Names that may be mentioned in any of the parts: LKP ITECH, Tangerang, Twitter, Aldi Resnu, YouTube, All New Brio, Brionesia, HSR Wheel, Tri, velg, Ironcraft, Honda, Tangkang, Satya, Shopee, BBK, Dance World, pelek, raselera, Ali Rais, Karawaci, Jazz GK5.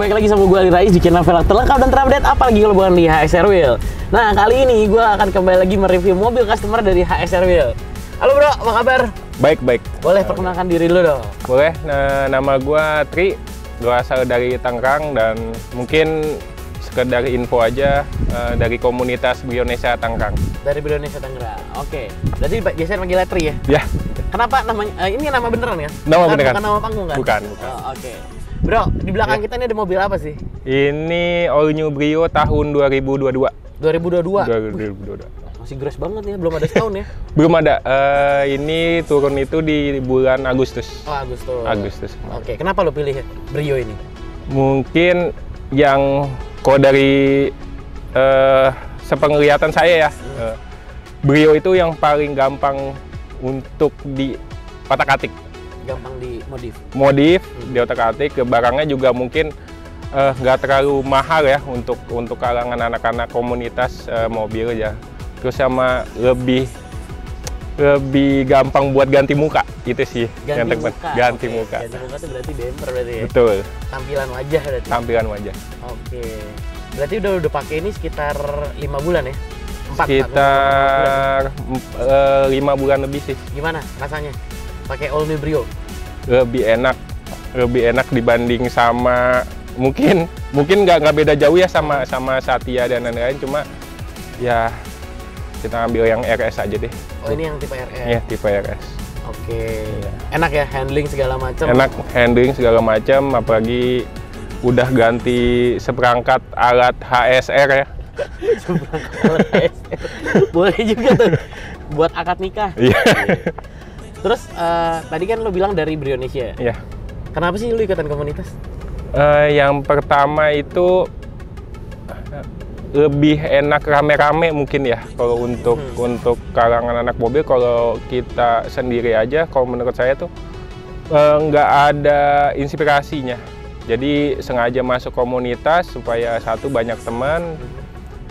balik lagi sama gue Ali Rais di channel velg terlengkap dan terupdate, apalagi kalau bukan di HSR Wheel. Nah, kali ini gue akan kembali lagi mereview mobil customer dari HSR Wheel. Halo bro, apa kabar? Baik. Boleh perkenalkan diri lu dong? Boleh, nah, nama gue Tri, gue asal dari Tangkang dan mungkin sekedar info aja dari komunitas Brionesia Tangkang. Dari Brionesia Tangerang, oke. Berarti biasanya manggilnya Tri ya? Ya. Kenapa namanya? Ini nama beneran ya? Nama beneran. Bukan nama panggung kan? Bukan. Oh, oke. Bro, di belakang kita ini ada mobil apa sih? Ini All New Brio tahun 2022. 2022? Masih gres banget ya, belum ada setahun ya? Belum ada, ini turun itu di bulan Agustus. Oh, Agustus. Oke, kenapa lo pilih Brio ini? Mungkin yang kalau dari sepenglihatan saya ya, Brio itu yang paling gampang untuk dipatak-atik. Gampang di modif, diotak-atik ke barangnya juga mungkin nggak terlalu mahal ya untuk kalangan anak-anak komunitas mobil aja. Terus sama lebih gampang buat ganti muka gitu sih. Ganti muka. Ganti muka itu berarti bumper berarti ya. Betul. Tampilan wajah berarti. Tampilan wajah. Oke. Berarti udah pakai ini sekitar 5 bulan ya? Sekitar 5 bulan lebih sih. Gimana rasanya pakai All New Brio? Lebih enak dibanding sama mungkin nggak beda jauh ya sama Satya dan lain-lain, cuma ya kita ambil yang RS aja deh. Oh, ini yang tipe RS? Iya, tipe RS. Oke. Ya. Enak ya handling segala macam. Enak handling segala macam, apalagi udah ganti seperangkat alat HSR ya. Seperangkat alat HSR. Boleh juga tuh buat akad nikah. Iya. Terus tadi kan lo bilang dari Brionesia. Iya. Kenapa sih lo ikutan komunitas? Yang pertama itu lebih enak rame-rame mungkin ya kalau untuk kalangan anak mobil. Kalau kita sendiri aja, kalau menurut saya tuh nggak ada inspirasinya. Jadi sengaja masuk komunitas supaya satu banyak teman,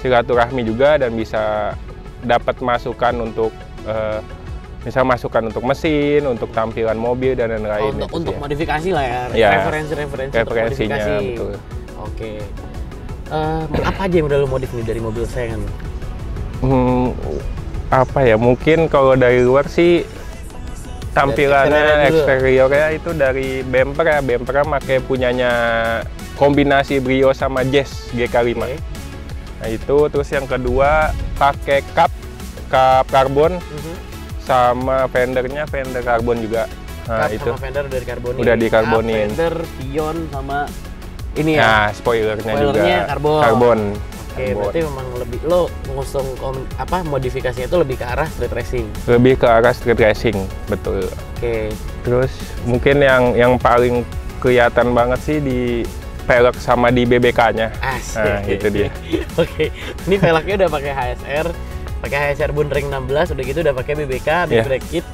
silaturahmi juga, dan bisa dapat masukan untuk misal masukan untuk mesin, untuk tampilan mobil, dan lain-lain. Oh, untuk ya. Modifikasi lah ya, ya. Referensi untuk modifikasi. Betul. Oke. Apa aja yang udah lo modif nih dari mobil saya? Apa ya, mungkin kalau dari luar sih tampilannya, eksteriornya itu dari bumper ya. Bumpernya pakai punyanya kombinasi Brio sama Jazz GK5. Okay. Nah itu, terus yang kedua pakai cup karbon. Sama fendernya karbon juga. Nah, itu sama fender udah dikarbonin. Fender, pion sama ini ya. Nah, spoilernya juga karbon. Oke, berarti memang lebih lo mengusung modifikasinya itu lebih ke arah street racing. Lebih ke arah street racing, betul. Oke. Terus mungkin yang paling kelihatan banget sih di velg sama di BBK-nya. Nah, itu dia. Oke. Ini velgnya udah pakai HSR. Pakai HSR bundring 16, udah gitu udah pakai BBK, big brake kit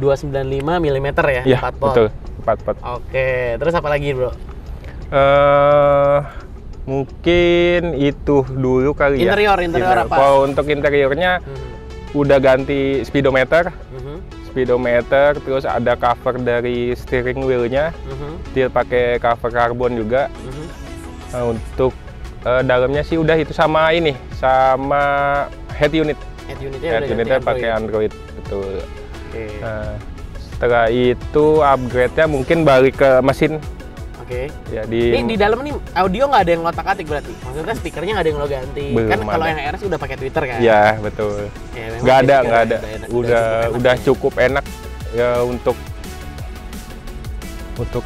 295 mm ya, 4 pot. Betul, 4 pot. Oke, terus apa lagi bro? Mungkin itu dulu kali ya. Interior apa? Kalau untuk interiornya udah ganti speedometer. Speedometer, terus ada cover dari steering wheelnya. Dia pakai cover karbon juga. Nah, untuk dalamnya sih udah itu sama ini, sama head unitnya pakai Android. Betul. Okay. Nah, setelah itu upgrade-nya mungkin balik ke mesin. Oke. Okay. Ya, di dalam ini audio nggak ada yang ngotak-atik berarti? Maksudnya speakernya nggak ada yang lo ganti? Belum kan ada. Kalau yang RS udah pakai Twitter kan? Iya, betul. Ya, nggak ada. Udah cukup enak ya untuk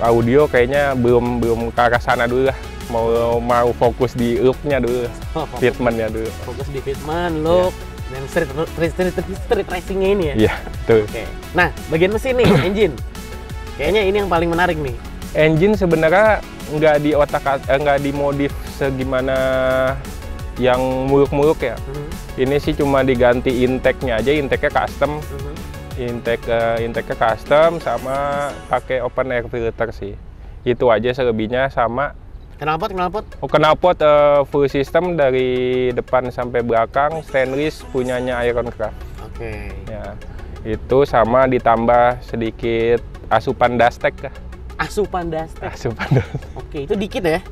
audio kayaknya belum ke arah sana dulu lah. Mau fokus di look-nya dulu, fitment-nya dulu. Fokus di fitment, look, dan street racing-nya ini ya? Iya, betul. Okay. Nah, bagian mesin nih, engine. Kayaknya ini yang paling menarik nih. Engine sebenarnya nggak dimodif segimana yang muluk-muluk ya. Ini sih cuma diganti intake-nya aja, intake-nya custom sama pakai open air filter sih. Itu aja selebihnya sama. Knalpot? Oh, knalpot full system dari depan sampai belakang, stainless punyanya Ironcraft. Oke. Ya, itu sama ditambah sedikit asupan dastek. Oke, itu dikit ya?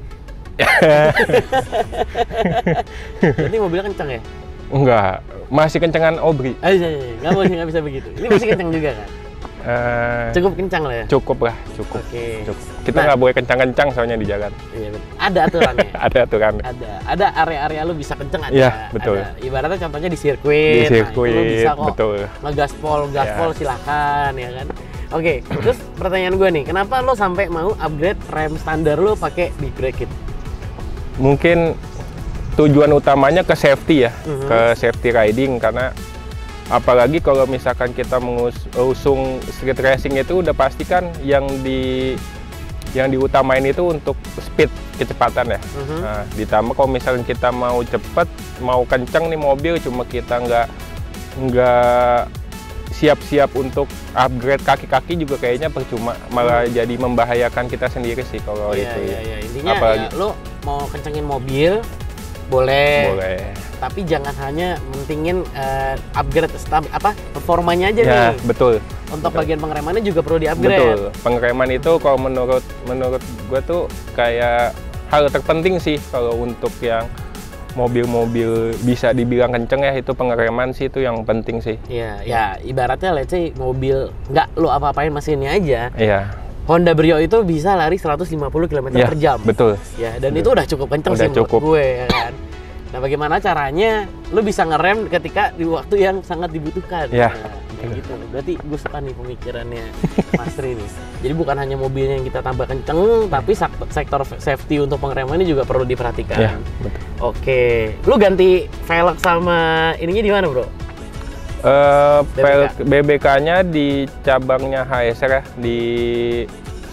Ini mobilnya kencang ya? Enggak, masih kencangan Obri. Nggak bisa begitu. Ini masih kencang juga kan? Cukup kencang lah ya? Cukup lah, cukup. Okay. Cukup. Kita nggak boleh kencang-kencang soalnya di jalan. Iya, betul. Ada aturannya? Ada aturannya. Ada area-area lu bisa kencang ada. Iya, betul. Ada. Ibaratnya contohnya di sirkuit. Di sirkuit, nah, lu bisa kok betul. Ngegaspol silahkan ya kan? Oke, terus pertanyaan gue nih, kenapa lo sampai mau upgrade rem standar lo pakai big brake kit? Mungkin tujuan utamanya ke safety ya, ke safety riding, karena apalagi kalau misalkan kita mengusung street racing itu udah pastikan yang diutamain itu untuk speed, kecepatan ya. Nah, ditambah kalau misalkan kita mau cepet, mau kenceng nih mobil, cuma kita nggak siap-siap untuk upgrade kaki-kaki juga kayaknya percuma, malah jadi membahayakan kita sendiri sih kalau itu. Intinya apalagi ya, lo mau kencengin mobil boleh, tapi jangan hanya mentingin upgrade performanya aja ya, nih. Betul. Untuk bagian pengeremannya juga perlu di-upgrade. Betul. Pengereman itu kalau menurut gue tuh kayak hal terpenting sih kalau untuk yang mobil-mobil bisa dibilang kenceng ya, itu pengereman sih itu yang penting sih. Iya, ya ibaratnya let's say mobil nggak lu apa-apain mesinnya aja. Iya. Honda Brio itu bisa lari 150 km/jam. Betul. Ya, dan itu udah cukup kenceng sih menurut gue ya kan. Nah, bagaimana caranya lu bisa ngerem ketika di waktu yang sangat dibutuhkan. Iya. Nah, gitu. Berarti gue suka nih pemikirannya Mas Tri nih. Jadi bukan hanya mobilnya yang kita tambah kenceng, tapi sektor safety untuk pengereman ini juga perlu diperhatikan. Iya, betul. Oke, lu ganti velg sama ininya di mana, bro? BBK-nya di cabangnya HSR ya, di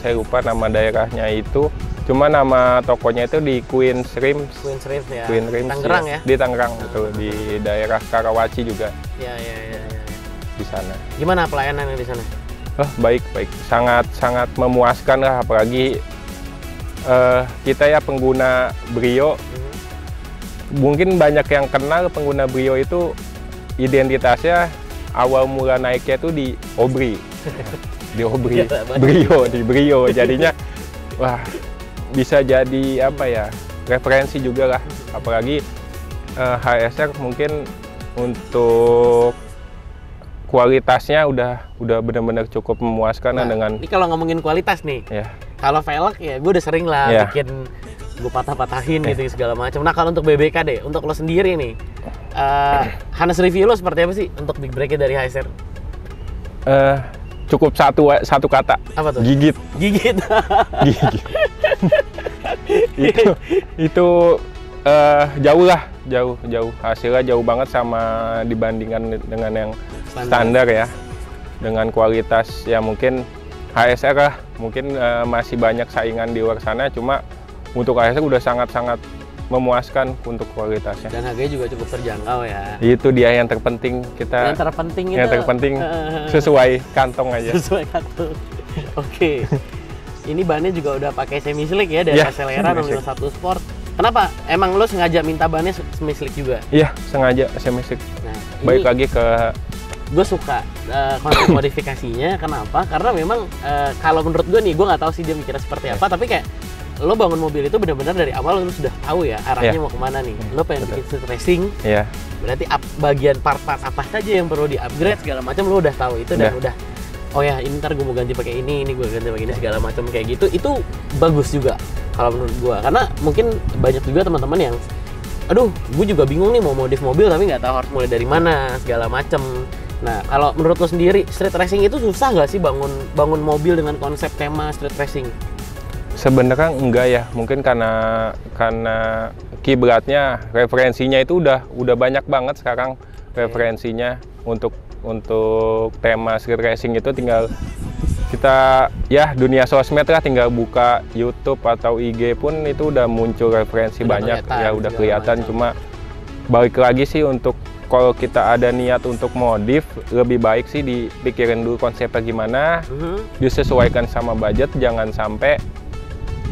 saya lupa nama daerahnya itu, cuma nama tokonya itu di Queen Shrimps. Queen Shrimps ya. Queen Shrimps, Tanggerang ya. Di Tanggerang betul, di daerah Karawaci juga. Iya. Di sana. Gimana pelayanannya di sana? Baik. Sangat memuaskan lah, apalagi kita ya pengguna Brio. Mungkin banyak yang kenal pengguna Brio itu identitasnya awal mula naiknya itu di Obri. Di Brio. Jadinya wah, bisa jadi apa ya? Referensi juga lah, apalagi HSR mungkin untuk kualitasnya udah benar-benar cukup memuaskan. Nah, dengan ini kalau ngomongin kualitas nih. Ya. Kalau velg ya gue udah sering lah bikin gue patah-patahin gitu segala macam. Nah kalau untuk BBK deh, untuk lo sendiri nih, harness review lo seperti apa sih untuk big brake dari HSR? Cukup satu kata. Apa tuh? Gigit. itu jauh hasilnya jauh banget sama dibandingkan dengan yang standar ya, dengan kualitas ya mungkin HSR lah mungkin masih banyak saingan di luar sana, cuma untuk HSR udah sangat-sangat memuaskan untuk kualitasnya. Dan harganya juga cukup terjangkau ya. Itu dia yang terpenting, kita yang terpenting sesuai kantong aja. Sesuai kantong. Oke. Ini bannya juga udah pakai semi slick ya dari raselera 051 Sport. Kenapa? Emang lo sengaja minta bannya semi slick juga? Iya, sengaja semi slick. Nah, baik lagi ke gue suka konsep modifikasinya. Kenapa? Karena memang kalau menurut gue nih, gue nggak tahu sih dia mikirnya seperti apa, tapi kayak lo bangun mobil itu benar-benar dari awal lo sudah tahu ya arahnya mau kemana nih. Lo pengen bikin street racing, berarti bagian part-part apa saja yang perlu di-upgrade segala macam lo udah tahu itu, dan udah oh ya ini ntar gue mau ganti pakai ini gue ganti pakai ini segala macam kayak gitu. Itu bagus juga kalau menurut gue, karena mungkin banyak juga teman-teman yang aduh gue juga bingung nih mau modif mobil tapi nggak tahu harus mulai dari mana segala macam. Nah, kalau menurut lo sendiri, street racing itu susah nggak sih bangun mobil dengan konsep tema street racing? Sebenarnya enggak ya, mungkin karena kiblatnya, referensinya itu udah banyak banget sekarang referensinya untuk tema street racing itu. Tinggal kita ya dunia sosmed lah, tinggal buka YouTube atau IG pun itu udah muncul referensi banyak ya, udah kelihatan. Cuma balik lagi sih untuk kalau kita ada niat untuk modif, lebih baik sih dipikirin dulu konsepnya gimana, disesuaikan sama budget, jangan sampai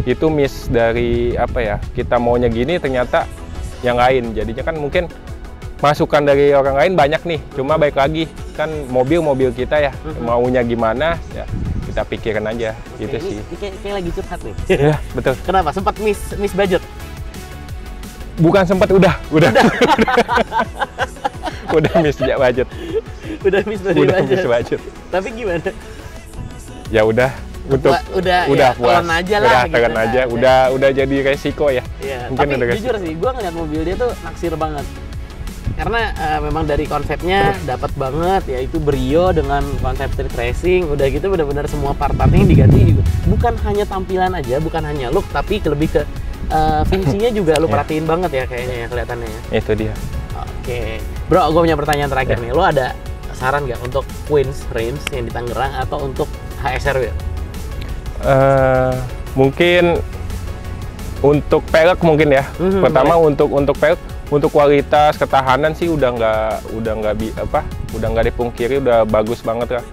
itu miss dari apa ya, kita maunya gini ternyata yang lain. Jadinya kan mungkin masukan dari orang lain banyak nih, cuma baik lagi kan mobil kita ya, maunya gimana ya kita kita pikirin aja. Oke, gitu ini, sih. Kayak lagi curhat nih. Iya, betul. Kenapa? Sempat miss budget? Bukan sempat, udah. Udah miss budget. Udah miss budget. Tapi gimana? Ya udah. Udah puas. Telan aja lah. Udah jadi resiko ya. Iya. Tapi jujur sih, gue ngeliat mobil dia tuh naksir banget. Karena memang dari konsepnya dapat banget, yaitu Brio dengan konsep street racing. Udah gitu benar-benar semua part-partnya diganti. Bukan hanya tampilan aja, bukan hanya look, tapi lebih ke fungsinya juga lu perhatiin banget ya kayaknya ya, kelihatannya. Itu dia. Oke. Bro, gue punya pertanyaan terakhir nih. Lu ada saran nggak untuk Queen Shrimps yang di Tangerang atau untuk HSR Wheel? Mungkin untuk pelek mungkin ya. Pertama boleh. untuk pelek, untuk kualitas ketahanan sih udah nggak dipungkiri, udah bagus banget lah.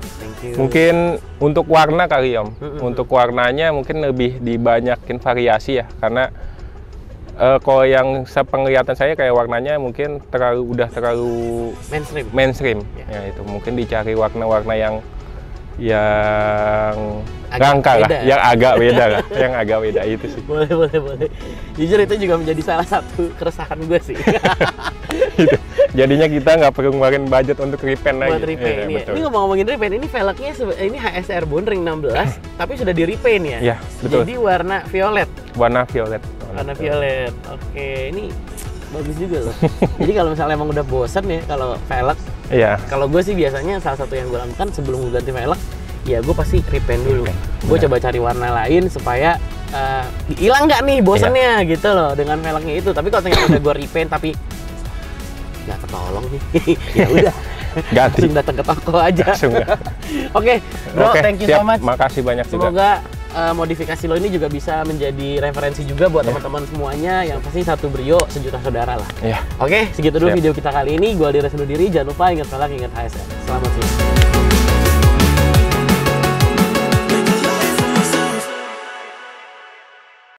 Mungkin untuk warna kali Om. Untuk warnanya mungkin lebih dibanyakin variasi ya, karena kalau yang sepenglihatan saya kayak warnanya mungkin terlalu mainstream. Ya itu mungkin dicari warna-warna yang rangka lah, yang agak beda lah, yang agak beda itu sih. Boleh. Jujur itu juga menjadi salah satu keresahan gue sih. Gitu. Jadinya kita nggak perlu ngeluarin budget untuk repaint lagi. Betul. Ini ngomongin repaint, ini velgnya ini HSR Bondring 16, tapi sudah di repaint ya. Iya, betul. Jadi warna violet. Warna violet. Oke, ini bagus juga loh. Jadi kalau misalnya emang udah bosen ya kalau velg, kalau gue sih biasanya salah satu yang gue lakukan sebelum gue ganti velg, ya gue pasti repaint dulu. Gue coba cari warna lain supaya hilang nggak nih bosennya gitu loh dengan velgnya itu. Tapi kalau ternyata udah gue repaint tapi nggak ketolong nih, ya udah ganti. Langsung datang ke toko aja. Oke, bro, thank you so much. Makasih banyak. Semoga modifikasi lo ini juga bisa menjadi referensi juga buat teman-teman semuanya yang pasti satu Brio sejuta saudara lah. Oke, segitu dulu video kita kali ini. Gue Aldi Resnu diri, jangan lupa ingat velg, ingat HSR. Selamat siang.